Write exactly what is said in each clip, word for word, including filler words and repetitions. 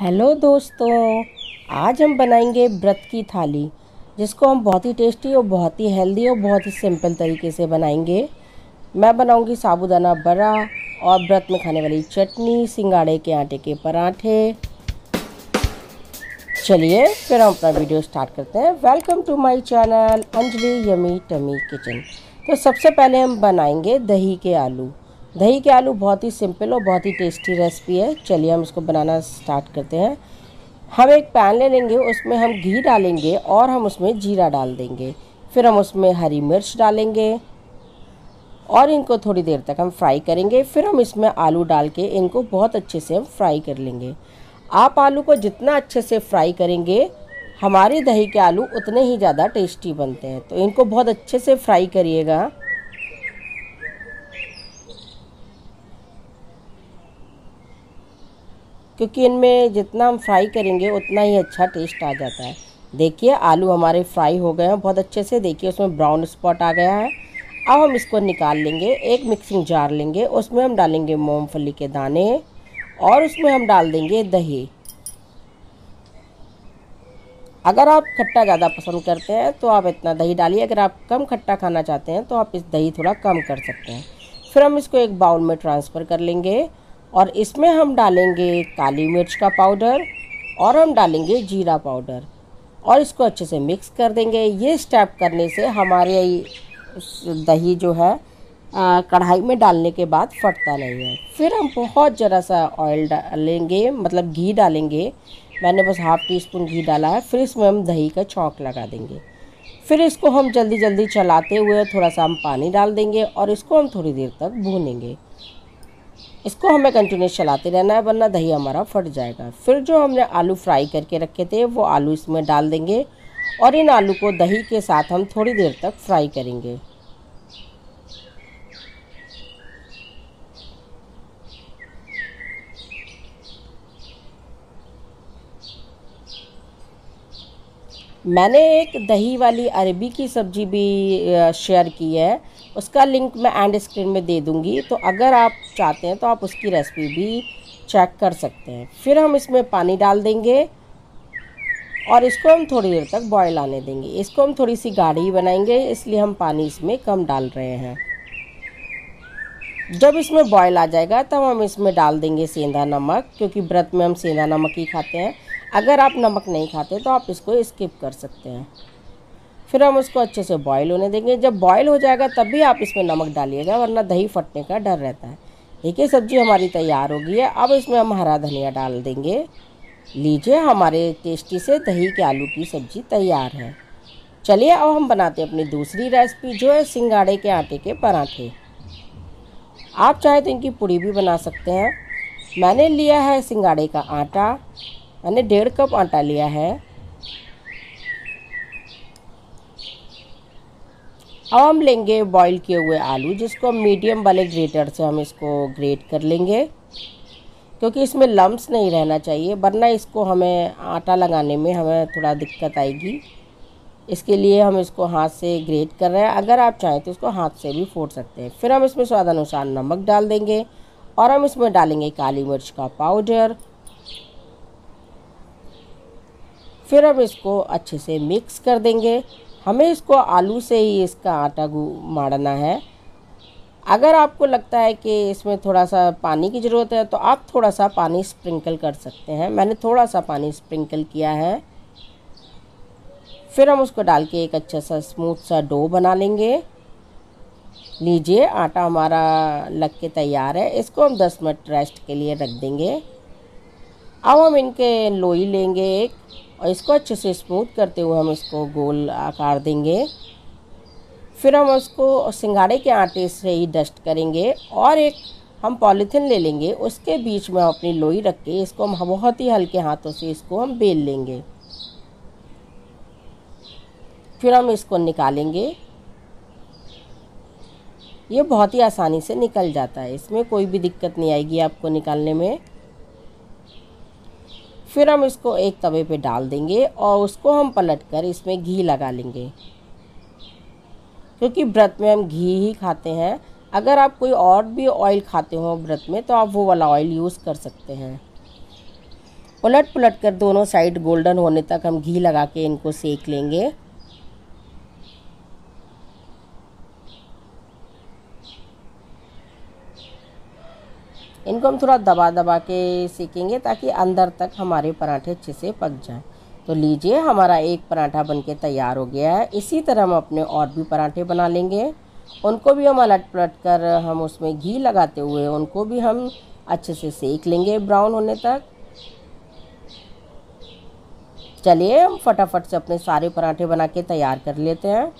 Hello दोस्तों, आज हम बनाएंगे व्रत की थाली, जिसको हम बहुत ही टेस्टी और बहुत ही हेल्दी और बहुत ही सिंपल तरीके से बनाएंगे। मैं बनाऊंगी साबूदाना वड़ा और व्रत में खाने वाली चटनी, सिंगाड़े के आटे के पराठे। चलिए फिर हम अपना वीडियो स्टार्ट करते हैं। Welcome to my channel Anjali yummy tummy kitchen. तो सबसे पहले हम बनाएंगे दही के आलू। दही के आलू बहुत ही सिंपल और बहुत ही टेस्टी रेसिपी है। चलिए हम इसको बनाना स्टार्ट करते हैं। हम एक पैन ले लेंगे, उसमें हम घी डालेंगे और हम उसमें जीरा डाल देंगे, फिर हम उसमें हरी मिर्च डालेंगे और इनको थोड़ी देर तक हम फ्राई करेंगे। फिर हम इसमें आलू डाल के इनको बहुत अच्छे से हम फ्राई कर लेंगे। आप आलू को जितना अच्छे से फ्राई करेंगे, हमारे दही के आलू उतने ही ज़्यादा टेस्टी बनते हैं। तो इनको बहुत अच्छे से फ्राई करिएगा। क्योंकि इनमें जितना हम फ्राई करेंगे उतना ही अच्छा टेस्ट आ जाता है। देखिए आलू हमारे फ्राई हो गए हैं बहुत अच्छे से। देखिए उसमें ब्राउन स्पॉट आ गया है। अब हम इसको निकाल लेंगे। एक मिक्सिंग जार लेंगे, उसमें हम डालेंगे मूंगफली के दाने और उसमें हम डाल देंगे दही। अगर आप खट्टा ज़्यादा पसंद करते हैं तो आप इतना दही डालिए, अगर आप कम खट्टा खाना चाहते हैं तो आप इस दही थोड़ा कम कर सकते हैं। फिर हम इसको एक बाउल में ट्रांसफ़र कर लेंगे और इसमें हम डालेंगे काली मिर्च का पाउडर और हम डालेंगे जीरा पाउडर और इसको अच्छे से मिक्स कर देंगे। ये स्टेप करने से हमारे दही जो है कढ़ाई में डालने के बाद फटता नहीं है। फिर हम बहुत ज़रा सा ऑयल डालेंगे, मतलब घी डालेंगे। मैंने बस हाफ टी स्पून घी डाला है। फिर इसमें हम दही का छौंक लगा देंगे। फिर इसको हम जल्दी जल्दी चलाते हुए थोड़ा सा हम पानी डाल देंगे और इसको हम थोड़ी देर तक भूनेंगे। इसको हमें कंटिन्यूस चलाते रहना है, वरना दही हमारा फट जाएगा। फिर जो हमने आलू फ्राई करके रखे थे वो आलू इसमें डाल देंगे और इन आलू को दही के साथ हम थोड़ी देर तक फ्राई करेंगे। मैंने एक दही वाली अरबी की सब्ज़ी भी शेयर की है, उसका लिंक मैं एंड स्क्रीन में दे दूंगी। तो अगर आप चाहते हैं तो आप उसकी रेसिपी भी चेक कर सकते हैं। फिर हम इसमें पानी डाल देंगे और इसको हम थोड़ी देर तक बॉयल आने देंगे। इसको हम थोड़ी सी गाढ़ी बनाएंगे, इसलिए हम पानी इसमें कम डाल रहे हैं। जब इसमें बॉयल आ जाएगा तब हम इसमें डाल देंगे सेंधा नमक, क्योंकि व्रत में हम सेंधा नमक ही खाते हैं। अगर आप नमक नहीं खाते तो आप इसको स्किप कर सकते हैं। फिर हम उसको अच्छे से बॉयल होने देंगे। जब बॉयल हो जाएगा तब भी आप इसमें नमक डालिएगा, वरना दही फटने का डर रहता है। देखिए सब्जी हमारी तैयार हो गई है। अब इसमें हम हरा धनिया डाल देंगे। लीजिए हमारे टेस्टी से दही के आलू की सब्जी तैयार है। चलिए अब हम बनाते हैं अपनी दूसरी रेसिपी, जो है सिंगाड़े के आटे के पराठे। आप चाहे तो इनकी पूड़ी भी बना सकते हैं। मैंने लिया है सिंगाड़े का आटा, मैंने डेढ़ कप आटा लिया है। अब हम लेंगे बॉईल किए हुए आलू, जिसको मीडियम वाले ग्रेटर से हम इसको ग्रेट कर लेंगे, क्योंकि इसमें लम्प्स नहीं रहना चाहिए, वरना इसको हमें आटा लगाने में हमें थोड़ा दिक्कत आएगी। इसके लिए हम इसको हाथ से ग्रेट कर रहे हैं। अगर आप चाहें तो इसको हाथ से भी फोड़ सकते हैं। फिर हम इसमें स्वाद अनुसार नमक डाल देंगे और हम इसमें डालेंगे काली मिर्च का पाउडर। फिर हम इसको अच्छे से मिक्स कर देंगे। हमें इसको आलू से ही इसका आटा मारना है। अगर आपको लगता है कि इसमें थोड़ा सा पानी की ज़रूरत है तो आप थोड़ा सा पानी स्प्रिंकल कर सकते हैं। मैंने थोड़ा सा पानी स्प्रिंकल किया है। फिर हम उसको डाल के एक अच्छा सा स्मूथ सा डो बना लेंगे। लीजिए आटा हमारा लग के तैयार है। इसको हम दस मिनट रेस्ट के लिए रख देंगे। अब हम इनके लोई लेंगे एक और इसको अच्छे से स्मूथ करते हुए हम इसको गोल आकार देंगे। फिर हम उसको सिंघाड़े के आटे से ही डस्ट करेंगे और एक हम पॉलीथिन ले लेंगे, उसके बीच में अपनी लोई रख के इसको हम बहुत ही हल्के हाथों से इसको हम बेल लेंगे। फिर हम इसको निकालेंगे। ये बहुत ही आसानी से निकल जाता है, इसमें कोई भी दिक्कत नहीं आएगी आपको निकालने में। फिर हम इसको एक तवे पे डाल देंगे और उसको हम पलटकर इसमें घी लगा लेंगे, क्योंकि व्रत में हम घी ही खाते हैं। अगर आप कोई और भी ऑयल खाते हो व्रत में तो आप वो वाला ऑयल यूज़ कर सकते हैं। पलट पलट कर दोनों साइड गोल्डन होने तक हम घी लगा के इनको सेक लेंगे। इनको हम थोड़ा दबा दबा के सेकेंगे ताकि अंदर तक हमारे पराठे अच्छे से पक जाएं। तो लीजिए हमारा एक पराठा बनके तैयार हो गया है। इसी तरह हम अपने और भी पराठे बना लेंगे, उनको भी हम पलट पलट कर हम उसमें घी लगाते हुए उनको भी हम अच्छे से सेक लेंगे ब्राउन होने तक। चलिए हम फटाफट से अपने सारे पराठे बना के तैयार कर लेते हैं।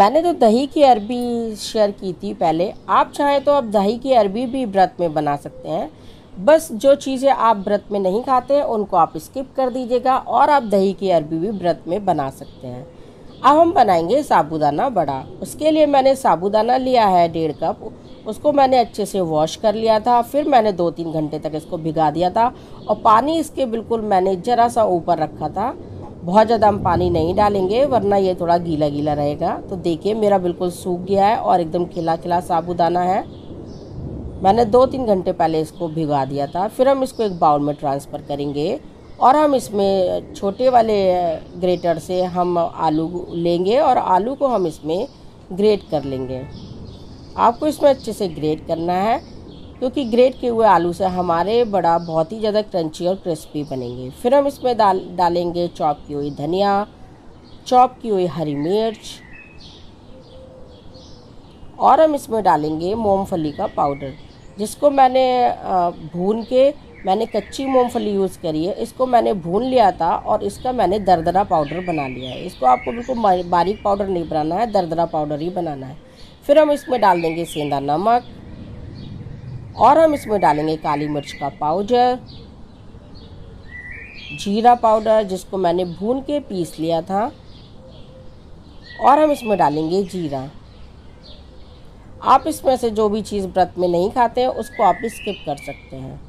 मैंने तो दही की अरबी शेयर की थी पहले, आप चाहें तो आप दही की अरबी भी व्रत में बना सकते हैं। बस जो चीज़ें आप व्रत में नहीं खाते हैं उनको आप स्किप कर दीजिएगा और आप दही की अरबी भी व्रत में बना सकते हैं। अब हम बनाएंगे साबूदाना वड़ा। उसके लिए मैंने साबूदाना लिया है डेढ़ कप, उसको मैंने अच्छे से वॉश कर लिया था, फिर मैंने दो तीन घंटे तक इसको भिगा दिया था और पानी इसके बिल्कुल मैंने ज़रा सा ऊपर रखा था। बहुत ज़्यादा हम पानी नहीं डालेंगे वरना ये थोड़ा गीला गीला रहेगा। तो देखिए मेरा बिल्कुल सूख गया है और एकदम खिला खिला साबूदाना है। मैंने दो तीन घंटे पहले इसको भिगा दिया था। फिर हम इसको एक बाउल में ट्रांसफ़र करेंगे और हम इसमें छोटे वाले ग्रेटर से हम आलू लेंगे और आलू को हम इसमें ग्रेट कर लेंगे। आपको इसमें अच्छे से ग्रेट करना है क्योंकि ग्रेट किए हुए आलू से हमारे बड़ा बहुत ही ज़्यादा क्रंची और क्रिस्पी बनेंगे। फिर हम इसमें डाल डालेंगे चॉप की हुई धनिया, चॉप की हुई हरी मिर्च और हम इसमें डालेंगे मूंगफली का पाउडर, जिसको मैंने भून के, मैंने कच्ची मूंगफली यूज़ करी है, इसको मैंने भून लिया था और इसका मैंने दरदरा पाउडर बना लिया है। इसको आपको बिल्कुल बारीक पाउडर नहीं बनाना है, दरदरा पाउडर ही बनाना है। फिर हम इसमें डाल देंगे सेंधा नमक और हम इसमें डालेंगे काली मिर्च का पाउडर, जीरा पाउडर जिसको मैंने भून के पीस लिया था और हम इसमें डालेंगे जीरा। आप इसमें से जो भी चीज़ व्रत में नहीं खाते हैं उसको आप स्किप कर सकते हैं।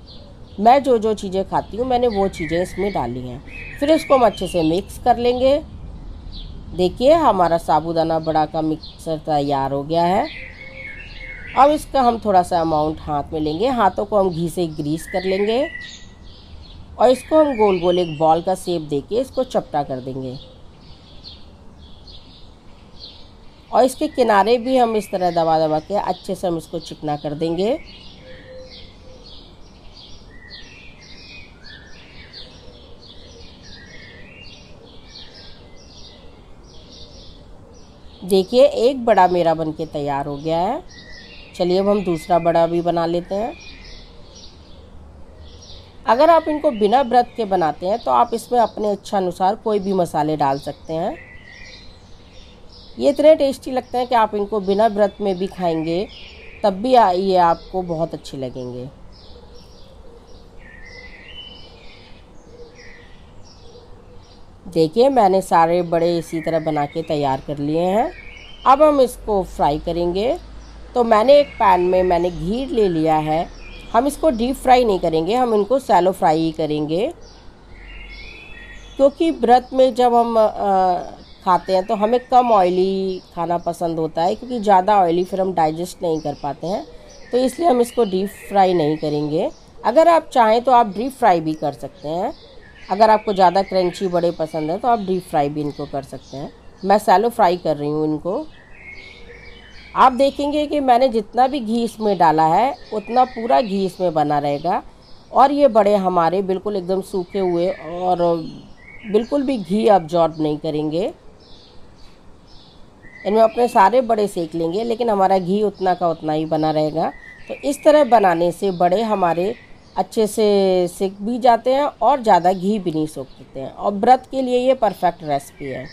मैं जो जो चीज़ें खाती हूँ मैंने वो चीज़ें इसमें डाली हैं। फिर इसको हम अच्छे से मिक्स कर लेंगे। देखिए हमारा साबूदाना वड़ा का मिक्सर तैयार हो गया है। अब इसका हम थोड़ा सा अमाउंट हाथ में लेंगे, हाथों को हम घी से ग्रीस कर लेंगे और इसको हम गोल गोल एक बॉल का शेप देके इसको चपटा कर देंगे और इसके किनारे भी हम इस तरह दबा दबा के अच्छे से हम इसको चिकना कर देंगे। देखिए एक बड़ा मेरा बनके तैयार हो गया है। चलिए अब हम दूसरा बड़ा भी बना लेते हैं। अगर आप इनको बिना व्रत के बनाते हैं तो आप इसमें अपने इच्छा अनुसार कोई भी मसाले डाल सकते हैं। ये इतने टेस्टी लगते हैं कि आप इनको बिना व्रत में भी खाएंगे तब भी ये आपको बहुत अच्छे लगेंगे। देखिए मैंने सारे बड़े इसी तरह बना के तैयार कर लिए हैं। अब हम इसको फ्राई करेंगे। तो मैंने एक पैन में मैंने घी ले लिया है। हम इसको डीप फ्राई नहीं करेंगे, हम इनको सैलो फ्राई ही करेंगे क्योंकि व्रत में जब हम आ, खाते हैं तो हमें कम ऑयली खाना पसंद होता है क्योंकि ज़्यादा ऑयली फिर हम डाइजेस्ट नहीं कर पाते हैं। तो इसलिए हम इसको डीप फ्राई नहीं करेंगे। अगर आप चाहें तो आप डीप फ्राई भी कर सकते हैं। अगर आपको ज़्यादा क्रंची बड़े पसंद है तो आप डीप फ्राई भी इनको कर सकते हैं। मैं सैलो फ्राई कर रही हूँ इनको। आप देखेंगे कि मैंने जितना भी घी इसमें डाला है उतना पूरा घी इसमें बना रहेगा और ये बड़े हमारे बिल्कुल एकदम सूखे हुए और बिल्कुल भी घी अब्जॉर्ब नहीं करेंगे। इनमें अपने सारे बड़े सेक लेंगे लेकिन हमारा घी उतना का उतना ही बना रहेगा। तो इस तरह बनाने से बड़े हमारे अच्छे से सेक भी जाते हैं और ज़्यादा घी भी नहीं सोखते हैं और व्रत के लिए ये परफेक्ट रेसिपी है।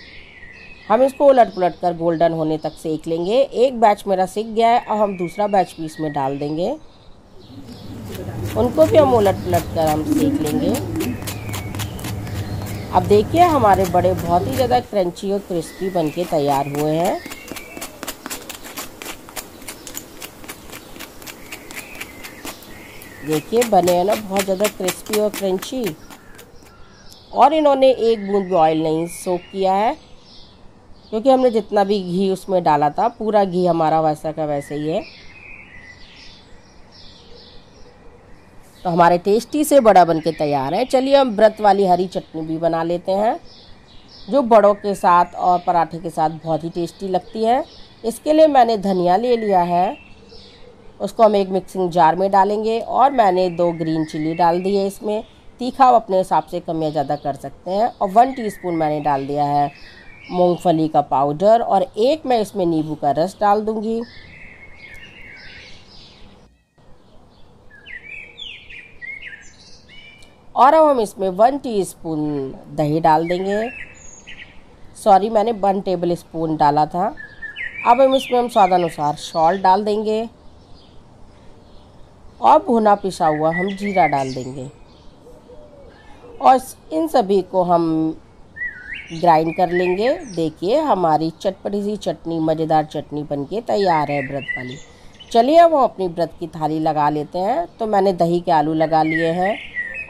हम इसको उलट पुलट कर गोल्डन होने तक सेक लेंगे। एक बैच मेरा सेक गया है और हम दूसरा बैच भी इसमें डाल देंगे। उनको भी हम उलट पुलट कर हम सेक लेंगे। अब देखिए हमारे बड़े बहुत ही ज़्यादा क्रंची और क्रिस्पी बनके तैयार हुए हैं। देखिए बने हैं ना बहुत ज़्यादा क्रिस्पी और क्रंची और इन्होंने एक बूंद भी ऑयल नहीं सोख किया है। क्योंकि हमने जितना भी घी उसमें डाला था पूरा घी हमारा वैसा का वैसे ही है। तो हमारे टेस्टी से बड़ा बनके तैयार है। चलिए हम व्रत वाली हरी चटनी भी बना लेते हैं, जो बड़ों के साथ और पराठे के साथ बहुत ही टेस्टी लगती है। इसके लिए मैंने धनिया ले लिया है, उसको हम एक मिक्सिंग जार में डालेंगे, और मैंने दो ग्रीन चिली डाल दी है। इसमें तीखा आप अपने हिसाब से कम या ज़्यादा कर सकते हैं। और वन टीस्पून मैंने डाल दिया है मूंगफली का पाउडर, और एक मैं इसमें नींबू का रस डाल दूंगी। और अब हम इसमें वन टीस्पून दही डाल देंगे। सॉरी, मैंने वन टेबल स्पून डाला था। अब हम इसमें हम स्वादानुसार सॉल्ट डाल देंगे, और भुना पिसा हुआ हम जीरा डाल देंगे, और इन सभी को हम ग्राइंड कर लेंगे। देखिए हमारी चटपटी सी चटनी, मज़ेदार चटनी बनके तैयार है व्रत वाली। चलिए अब हम अपनी व्रत की थाली लगा लेते हैं। तो मैंने दही के आलू लगा लिए हैं,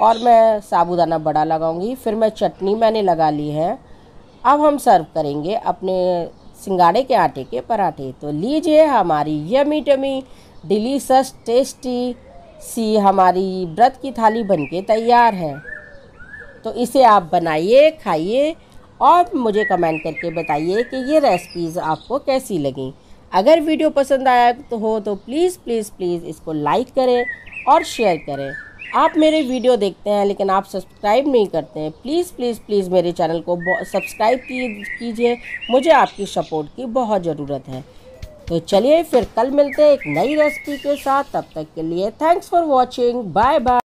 और मैं साबूदाना बड़ा लगाऊंगी, फिर मैं चटनी मैंने लगा ली है। अब हम सर्व करेंगे अपने सिंगाड़े के आटे के पराठे। तो लीजिए हमारी यमी टमी डिलीशियस टेस्टी सी हमारी व्रत की थाली बनके तैयार है। तो इसे आप बनाइए, खाइए, और मुझे कमेंट करके बताइए कि ये रेसिपीज़ आपको कैसी लगी। अगर वीडियो पसंद आया तो हो तो प्लीज़ प्लीज़ प्लीज़ इसको लाइक करें और शेयर करें। आप मेरे वीडियो देखते हैं लेकिन आप सब्सक्राइब नहीं करते हैं। प्लीज़ प्लीज़ प्लीज़ मेरे चैनल को सब्सक्राइब की, कीजिए। मुझे आपकी सपोर्ट की बहुत ज़रूरत है। तो चलिए फिर कल मिलते हैं एक नई रेसिपी के साथ। तब तक के लिए thanks for watching, bye bye.